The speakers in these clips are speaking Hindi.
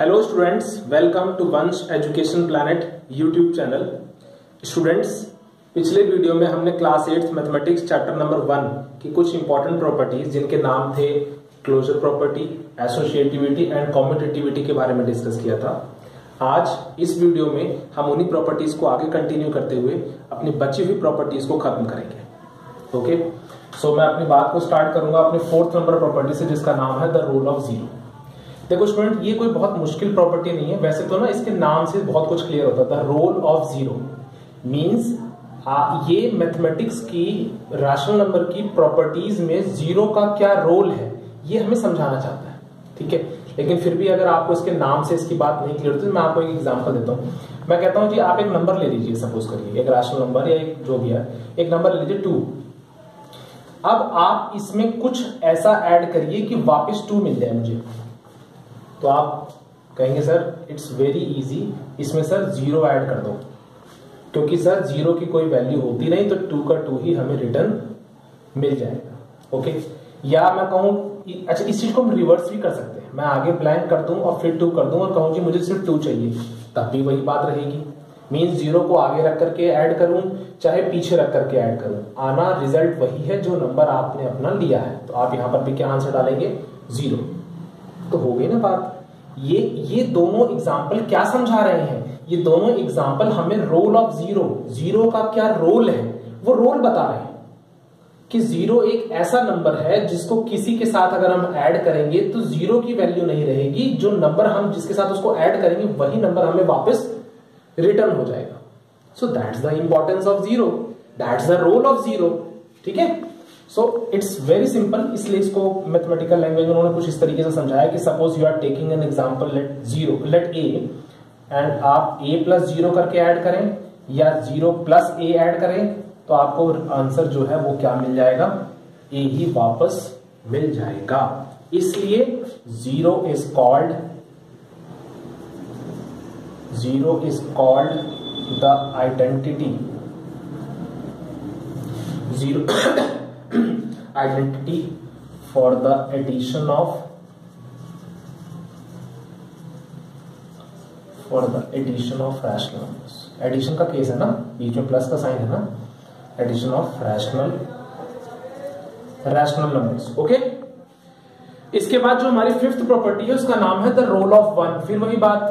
Hello students, welcome to Vansh education planet YouTube channel. Students, पिछले वीडियो में हमने क्लास 8 मैथमेटिक्स चैप्टर नंबर 1 की कुछ इंपॉर्टेंट प्रॉपर्टीज जिनके नाम थे closure property, associativity and commutativity के बारे में डिस्कस किया था। आज इस वीडियो में हम उन्हीं प्रॉपर्टीज को आगे कंटिन्यू करते हुए अपनी बची हुई प्रॉपर्टीज को खत्म करेंगे। ओके, सो मैं अपनी बात को स्टार्ट करूंगा अपने 4th नंबर प्रॉपर्टी से, जिसका नाम है द रूल ऑफ जीरो। देखो स्टूडेंट, ये कोई बहुत मुश्किल प्रॉपर्टी नहीं है। वैसे तो ना इसके नाम से बहुत कुछ क्लियर होता था। रोल ऑफ जीरो मींस ये मैथमेटिक्स की रैशनल नंबर की प्रॉपर्टीज में जीरो का क्या रोल है ये हमें समझाना चाहता है, ठीक है। लेकिन फिर भी अगर आपको इसके नाम से इसकी बात नहीं क्लियर होती तो मैं आपको एक एग्जाम्पल देता हूँ। मैं कहता हूँ जी आप एक नंबर ले लीजिए, सपोज करिए एक रैशनल नंबर या एक जो भी है एक नंबर ले लीजिए 2। अब आप इसमें कुछ ऐसा ऐड करिए कि वापस 2 मिल जाए मुझे। तो आप कहेंगे सर इट्स वेरी इजी, इसमें सर 0 ऐड कर दो, क्योंकि सर 0 की कोई वैल्यू होती नहीं तो 2 का 2 ही हमें रिटर्न मिल जाएगा। ओके, या मैं कहूँ, अच्छा इस चीज को हम रिवर्स भी कर सकते हैं। मैं आगे ब्लैंक कर दूं और फिर 2 कर दूं और कहूँ कि मुझे सिर्फ 2 चाहिए, तब भी वही बात रहेगी। मीन्स 0 को आगे रख करके ऐड करूं चाहे पीछे रख करके ऐड करूं, आना रिजल्ट वही है जो नंबर आपने अपना लिया है। तो आप यहाँ पर भी क्या आंसर डालेंगे, 0। तो हो गई ना बात। ये दोनों एग्जाम्पल क्या समझा रहे हैं, ये दोनों एग्जाम्पल हमें रोल ऑफ जीरो का क्या रोल है वो रोल बता रहे हैं कि जीरो एक ऐसा नंबर है जिसको किसी के साथ अगर हम ऐड करेंगे तो जीरो की वैल्यू नहीं रहेगी, जो नंबर हम जिसके साथ उसको ऐड करेंगे वही नंबर हमें वापस रिटर्न हो जाएगा। So that's the importance of zero, that's the role of zero, ठीक है। सो इट्स वेरी सिंपल, इसलिए इसको मैथमेटिकल लैंग्वेज में उन्होंने कुछ इस तरीके से समझाया कि suppose you are taking an example, let a, and आप ए प्लस 0 करके ऐड करें या 0 प्लस ए ऐड करें तो आपको आंसर जो है वो क्या मिल जाएगा, ए ही वापस मिल जाएगा। इसलिए 0 is called the identity, zero identity for the addition of rational numbers। Addition का केस है ना, बीच में प्लस का साइन है ना, addition of rational numbers. Okay, इसके बाद जो हमारी 5th प्रॉपर्टी है उसका नाम है द रोल ऑफ 1। फिर वही बात,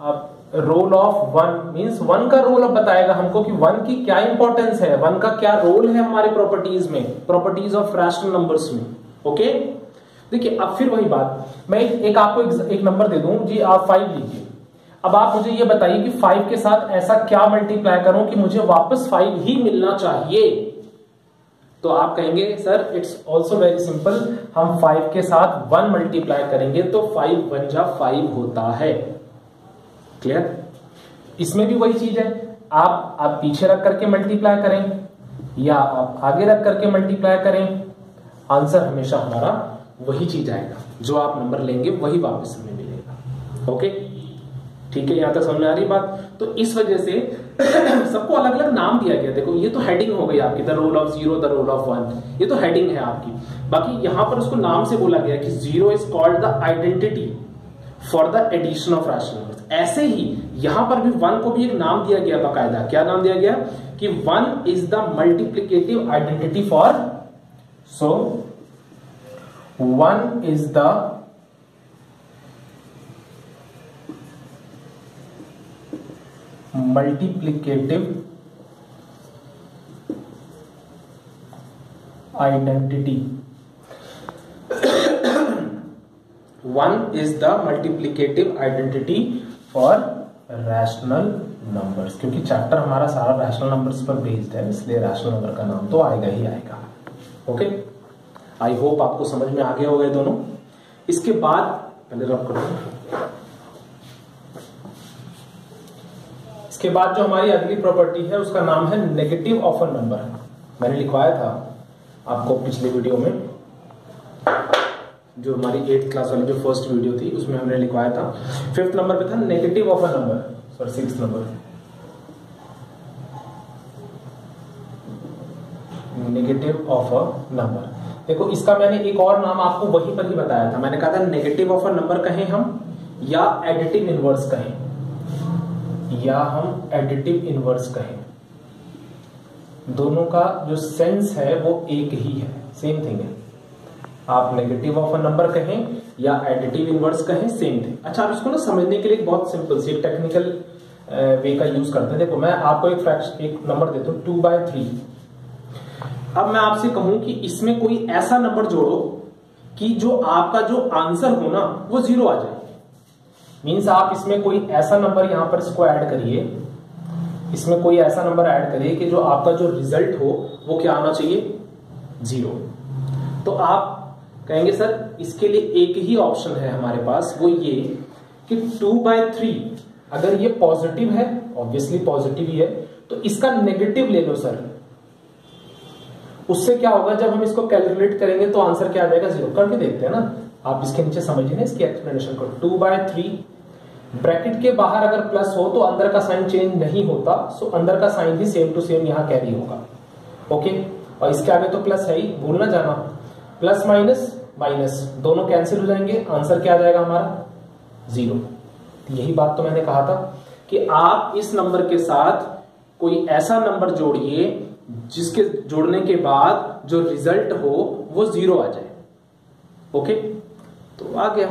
आप रोल ऑफ 1 मीन्स 1 का रोल अब बताएगा हमको कि 1 की क्या इंपॉर्टेंस है, 1 का क्या रोल है हमारे प्रॉपर्टीज में, प्रॉपर्टीज ऑफ रैशनल नंबर्स में। ओके, देखिए अब फिर वही बात, मैं एक आपको एक नंबर दे दूं जी, आप 5 लीजिए। अब आप मुझे ये बताइए कि 5 के साथ ऐसा क्या मल्टीप्लाई करूं कि मुझे वापस 5 ही मिलना चाहिए। तो आप कहेंगे sir it's also very simple, हम 5 के साथ 1 मल्टीप्लाई करेंगे तो 5 × 1 = 5 होता है। क्लियर, इसमें भी वही चीज है, आप पीछे रख करके मल्टीप्लाई करें या आप आगे रख करके मल्टीप्लाई करें, आंसर हमेशा हमारा वही चीज आएगा, जो आप नंबर लेंगे वही वापस हमें मिलेगा। ओके, ठीक है, यहां तक समझ में आ रही बात। तो इस वजह से सबको अलग अलग नाम दिया गया। देखो ये तो हेडिंग हो गई आपकी, the role of 0, the role of 1, ये तो हेडिंग है आपकी। बाकी यहां पर उसको नाम से बोला गया कि 0 is called the identity for the addition of rational numbers. ऐसे ही यहां पर भी 1 को भी एक नाम दिया गया बाकायदा। क्या नाम दिया गया कि 1 is the multiplicative identity for, so 1 is the multiplicative identity, 1 is the multiplicative identity for rational numbers। क्योंकि चैप्टर हमारा सारा रैशनल नंबर्स पर बेस्ड है, इसलिए रैशनल नंबर का नाम तो आएगा ही आएगा। ओके, आई होप आपको समझ में आ गया होगा ये दोनों। इसके बाद पहले रफ करो, इसके बाद जो हमारी अगली प्रॉपर्टी है उसका नाम है नेगेटिव ऑफ अ नंबर। मैंने लिखवाया था आपको पिछले वीडियो में, जो हमारी 8th क्लास वाली जो फर्स्ट वीडियो थी उसमें हमने लिखवाया था, 5th नंबर पे था negative of a number, sorry 6th number, negative of a number. देखो इसका मैंने एक और नाम आपको वहीं पर ही बताया था, मैंने कहा था नेगेटिव ऑफ अ नंबर कहें हम या एडिटिव इनवर्स कहें, या हम एडिटिव इनवर्स कहें, दोनों का जो सेंस है वो एक ही है, सेम थिंग है। आप नेगेटिव ऑफ अ नंबर कहें या एडिटिव इनवर्स कहें, सेम थिंग। अच्छा, आप इसको ना समझने के लिए बहुत सिंपल सी टेक्निकल वे का यूज करते हैं। देखो, मैं आपको एक फ्रैक्शन एक नंबर देता हूँ 2/3। अब मैं आपसे कहूं कि इसमें कोई ऐसा नंबर जोड़ो कि जो आपका जो आंसर हो ना वो जीरो आ जाए। मीन्स आप इसमें कोई ऐसा नंबर यहां पर इसको ऐड करिए, इसमें कोई ऐसा नंबर ऐड करिए कि जो आपका जो रिजल्ट हो वो क्या आना चाहिए, जीरो। तो आप कहेंगे सर इसके लिए एक ही ऑप्शन है हमारे पास, वो ये कि 2/3 अगर ये पॉजिटिव है, ऑब्वियसली पॉजिटिव ही है, तो इसका नेगेटिव ले लो सर। उससे क्या होगा, जब हम इसको कैलकुलेट करेंगे तो आंसर क्या आ जाएगा, जीरो। करके देखते हैं ना, आप इसके नीचे समझिए, इसकी एक्सप्लेनेशन करो। 2/3 ब्रैकेट के बाहर अगर प्लस हो तो अंदर का साइन चेंज नहीं होता, सो अंदर का साइन भी सेम टू सेम यहाँ कैरी होगा, ओके। और इसके आगे तो प्लस है ही, भूल ना जाना। प्लस माइनस माइनस दोनों कैंसिल हो जाएंगे, आंसर क्या आ जाएगा हमारा, जीरो। यही बात तो मैंने कहा था कि आप इस नंबर के साथ कोई ऐसा नंबर जोड़िए जिसके जोड़ने के बाद जो रिजल्ट हो वो जीरो आ जाए, ओके। तो आ गया।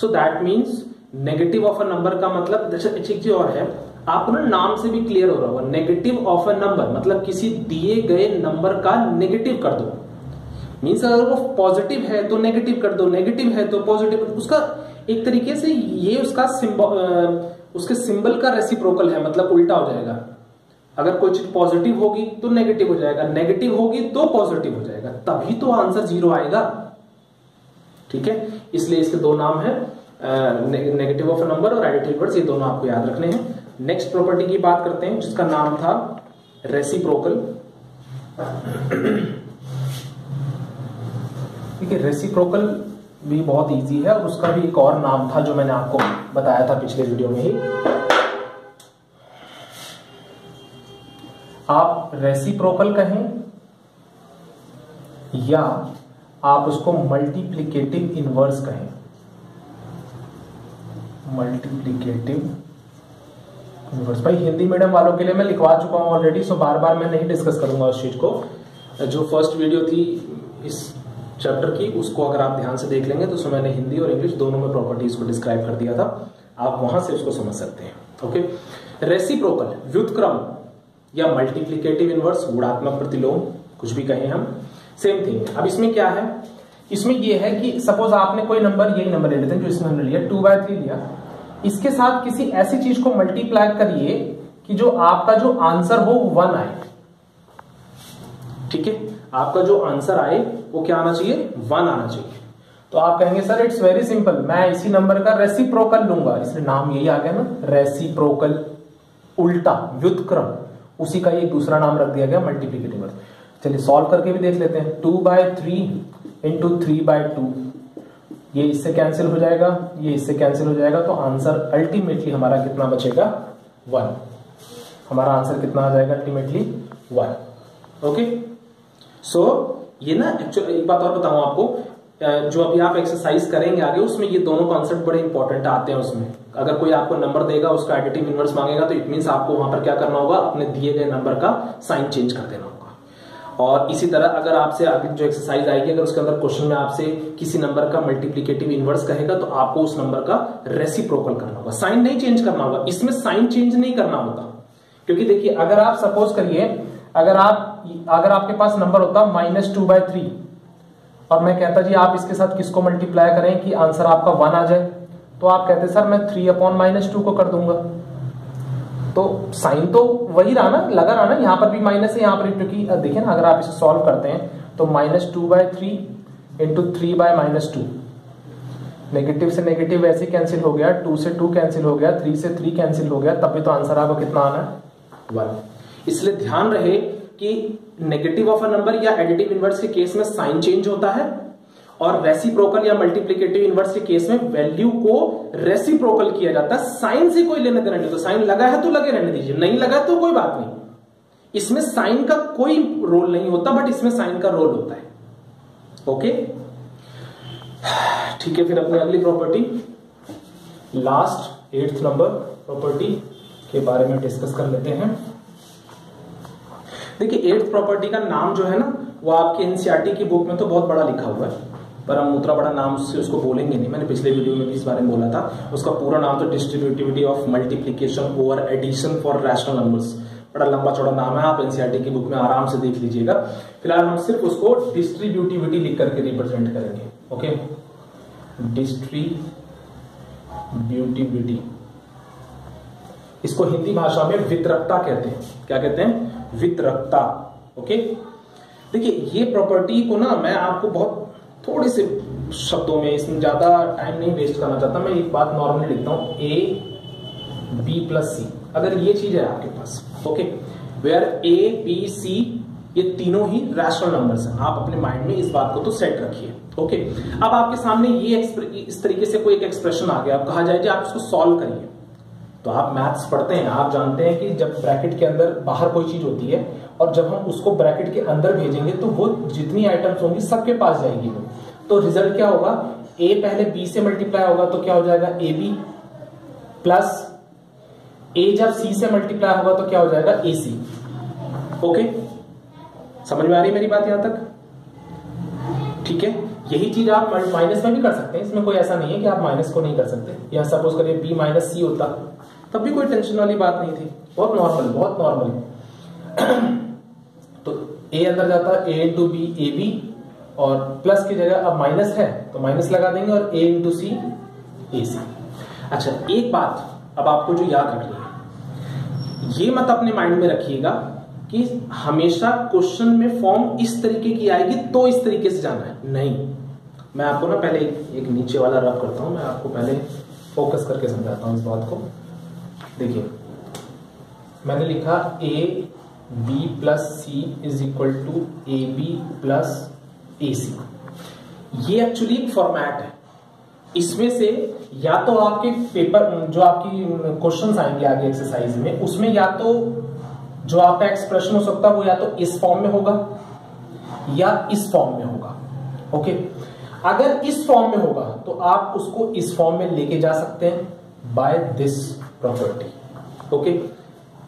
So that means negative of a number का मतलब, अच्छी चीज और है, आपको ना नाम से भी क्लियर हो रहा होगा, नेगेटिव ऑफ अ नंबर मतलब किसी दिए गए नंबर का नेगेटिव कर दो। मीन्स अगर वो पॉजिटिव है तो नेगेटिव कर दो, नेगेटिव है तो पॉजिटिव। उसका एक तरीके से ये उसका उसके सिंबल का रेसिप्रोकल है, मतलब उल्टा हो जाएगा। अगर कोई चीज पॉजिटिव होगी तो नेगेटिव हो जाएगा, नेगेटिव होगी तो पॉजिटिव हो जाएगा, तभी तो आंसर जीरो आएगा, ठीक है। इसलिए इसके दो नाम है, नेगेटिव ऑफ नंबर और एडिटिव इनवर्स, ये दोनों आपको याद रखने हैं। नेक्स्ट प्रॉपर्टी की बात करते हैं जिसका नाम था रेसिप्रोकल, ठीक है। रेसिप्रोकल भी बहुत इजी है और उसका भी एक और नाम था जो मैंने आपको बताया था पिछले वीडियो में ही। आप रेसिप्रोकल कहें या आप उसको मल्टीप्लिकेटिव इनवर्स कहें, मल्टीप्लिकेटिव इनवर्स। भाई हिंदी मीडियम वालों के लिए मैं लिखवा चुका हूं ऑलरेडी, सो बार बार मैं नहीं डिस्कस करूंगा उस चीज को। जो फर्स्ट वीडियो थी इस चैप्टर की, उसको अगर आप ध्यान से देख लेंगे तो उसमें मैंने हिंदी और इंग्लिश दोनों में प्रॉपर्टीज को डिस्क्राइब कर दिया था, आप वहां से उसको समझ सकते हैं, ओके। रेसिप्रोकल व्युत्क्रम या मल्टीप्लिकेटिव इनवर्स, गुणात्मक प्रतिलोम, कुछ भी कहें हम, सेम थिंग। अब इसमें क्या है, इसमें यह है कि सपोज आपने कोई नंबर, यही नंबर ले लेते हैं जो इसमें हमने लिया 2/3 लिया, इसके साथ किसी ऐसी चीज को मल्टीप्लाई करिए कि जो आपका जो आंसर हो 1 आए, ठीक है। आपका जो आंसर आए वो क्या आना चाहिए, 1 आना चाहिए। तो आप कहेंगे सर इट्स वेरी सिंपल, मैं इसी नंबर का रेसिप्रोकल लूंगा, इसलिए नाम यही आ गया ना, रेसिप्रोकल, उल्टा व्युत्क्रम, उसी का एक दूसरा नाम रख दिया गया मल्टीप्लिकेटिव इनवर्स। चलिए सॉल्व करके भी देख लेते हैं। 2/3 इंटू 3/2, ये इससे कैंसिल हो जाएगा, ये इससे कैंसिल हो जाएगा, तो आंसर अल्टीमेटली हमारा कितना बचेगा, 1। हमारा आंसर कितना आ जाएगा अल्टीमेटली, 1, ओके। सो ये ना एक्चुअली एक बात और बताऊं आपको, जो अभी आप एक्सरसाइज करेंगे आगे, उसमें ये दोनों कॉन्सेप्ट बड़े इंपॉर्टेंट आते हैं। उसमें अगर कोई आपको नंबर देगा, उसका एडिटिव इनवर्स मांगेगा, तो इट मींस आपको वहां पर क्या करना होगा, अपने दिए गए नंबर का साइन चेंज कर देना होगा। और इसी तरह अगर आपसे आगे जो एक्सरसाइज आएगी, अगर उसके अंदर क्वेश्चन में आपसे किसी नंबर का मल्टीप्लिकेटिव इनवर्स कहेगा तो आपको उस नंबर का रेसिप्रोकल करना होगा, साइन नहीं चेंज करना होगा। इसमें साइन चेंज नहीं करना होता, क्योंकि देखिए अगर आप सपोज करिए, अगर आपके पास नंबर होता -2/3 और मैं कहता जी आप इसके साथ किसको मल्टीप्लाई करें कि आंसर आपका 1 आ जाए, तो आप कहते सर मैं 3/-2 को कर दूंगा। तो साइन तो वही रहा ना, लगा रहा ना, यहाँ पर भी माइनस है, यहाँ पर, क्योंकि देखिए ना अगर आप इसे सॉल्व करते हैं तो -2/3 इंटू 3/-2, नेगेटिव से नेगेटिव वैसे कैंसिल हो गया, 2 से 2 कैंसिल हो गया, 3 से 3 कैंसिल हो गया, तभी तो आंसर आपको कितना आना है, 1। इसलिए ध्यान रहे कि नेगेटिव ऑफ अ नंबर या एडिटिव इनवर्स के केस में साइन चेंज होता है, और रेसिप्रोकल या मल्टीप्लिकेटिव इनवर्स के केस में वैल्यू को रेसिप्रोकल किया जाता है, साइन से कोई लेने देना नहीं। तो साइन लगा है तो लगे रहने दीजिए, नहीं लगा तो कोई बात नहीं, इसमें साइन का कोई रोल नहीं होता, बट इसमें साइन का रोल होता है, ओके, ठीक है। फिर अपनी अगली property last 8th number property के बारे में डिस्कस कर लेते हैं। देखिए 8th प्रॉपर्टी का नाम जो है ना वो आपके एनसीईआरटी की बुक में तो बहुत बड़ा लिखा हुआ है, पर हम उतना बड़ा नाम से उसको बोलेंगे नहीं। मैंने पिछले वीडियो में भी इस बारे में बोला था। उसका पूरा नाम तो distributivity of multiplication over addition for rational numbers, बड़ा लंबा चौड़ा नाम है, आप एनसीईआरटी की बुक में आराम से देख लीजिएगा। फिलहाल हम सिर्फ उसको डिस्ट्रीब्यूटिविटी लिख करके रिप्रेजेंट करेंगे। ओके, डिस्ट्रीब्यूटिविटी, इसको हिंदी भाषा में वितरकता कहते हैं। क्या कहते हैं? वितरकता। ओके, देखिए ये प्रॉपर्टी को ना मैं आपको बहुत थोड़े से शब्दों में, इसमें ज्यादा टाइम नहीं वेस्ट करना चाहता। मैं एक बात नॉर्मली लिखता हूं, ए बी प्लस सी, अगर ये चीज है आपके पास, okay, where a b c ये तीनों ही रैशनल नंबर्स हैं। आप अपने माइंड में इस बात को तो सेट रखिए। ओके, अब आपके सामने ये इस तरीके से कोई एक एक्सप्रेशन आ गया, आप कहा जाए आप इसको सॉल्व करिए। तो आप मैथ्स पढ़ते हैं, आप जानते हैं कि जब ब्रैकेट के अंदर बाहर कोई चीज होती है और जब हम उसको ब्रैकेट के अंदर भेजेंगे तो वो जितनी आइटम्स होंगी सबके पास जाएगी। वो तो रिजल्ट क्या होगा? ए पहले बी से मल्टीप्लाई होगा तो क्या हो जाएगा? ए बी प्लस ए जब सी से मल्टीप्लाई होगा तो क्या हो जाएगा? ए सी। ओके, समझ में आ रही है मेरी बात यहां तक? ठीक है, यही चीज आप माइनस में भी कर सकते हैं। इसमें कोई ऐसा नहीं है कि आप माइनस को नहीं कर सकते। या सपोज करिए बी माइनस सी होता, तब भी कोई टेंशन वाली बात नहीं थी, बहुत नॉर्मल, बहुत नॉर्मल। तो ए अंदर जाता a into b, a b, और प्लस की जगह अब माइनस है तो माइनस लगा देंगे, और ए इंटू सी, ए सी। अच्छा, एक बात अब आपको जो याद रखनी है, ये मत अपने माइंड में रखिएगा कि हमेशा क्वेश्चन में फॉर्म इस तरीके की आएगी तो इस तरीके से जाना है। नहीं, मैं आपको ना पहले एक नीचे वाला रफ करता हूं, मैं आपको पहले फोकस करके समझाता हूं इस बात को। देखिए मैंने लिखा a b plus c is equal to a b plus a c. ये एक्चुअली एक फॉर्मेट है, इसमें से या तो आपके पेपर जो आपकी क्वेश्चंस आएंगे आगे एक्सरसाइज में, उसमें या तो जो आपका एक्सप्रेशन हो सकता है वो या तो इस फॉर्म में होगा या इस फॉर्म में होगा। ओके, अगर इस फॉर्म में होगा तो आप उसको इस फॉर्म में लेके जा सकते हैं by this property. Okay,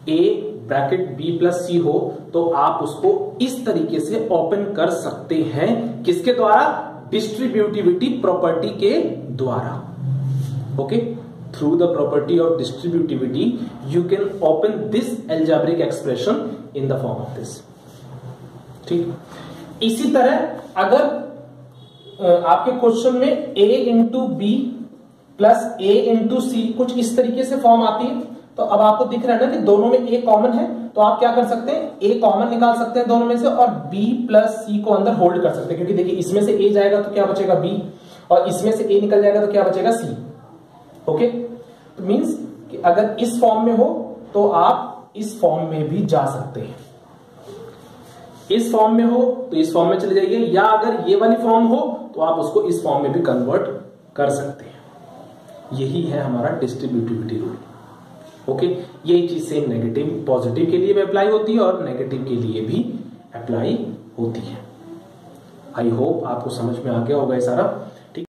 a bracket b plus c हो तो आप उसको इस तरीके से ओपन कर सकते हैं। किसके द्वारा? डिस्ट्रीब्यूटिविटी प्रॉपर्टी के द्वारा। Okay, through the property of distributivity you can open this algebraic expression in the form of this। ठीक, इसी तरह अगर आपके क्वेश्चन में a into b plus a into सी कुछ इस तरीके से फॉर्म आती है, तो अब आपको दिख रहा है ना कि दोनों में a कॉमन है, तो आप क्या कर सकते हैं? a कॉमन निकाल सकते हैं दोनों में से, और b प्लस c को अंदर होल्ड कर सकते हैं, क्योंकि देखिए इसमें से a जाएगा तो क्या बचेगा? b, और इसमें से a निकल जाएगा तो क्या बचेगा? c। ओके, तो मींस कि अगर इस फॉर्म में हो तो आप इस फॉर्म में भी जा सकते हैं। इस फॉर्म में हो तो इस फॉर्म में चले जाइए, या अगर ये वाली फॉर्म हो तो आप उसको इस फॉर्म में भी कन्वर्ट कर सकते हैं। यही है हमारा डिस्ट्रीब्यूटिविटी रूल। ओके, यही चीज सेम नेगेटिव पॉजिटिव के लिए भी अप्लाई होती है और नेगेटिव के लिए भी अप्लाई होती है। आई होप आपको समझ में आ गया होगा ये सारा।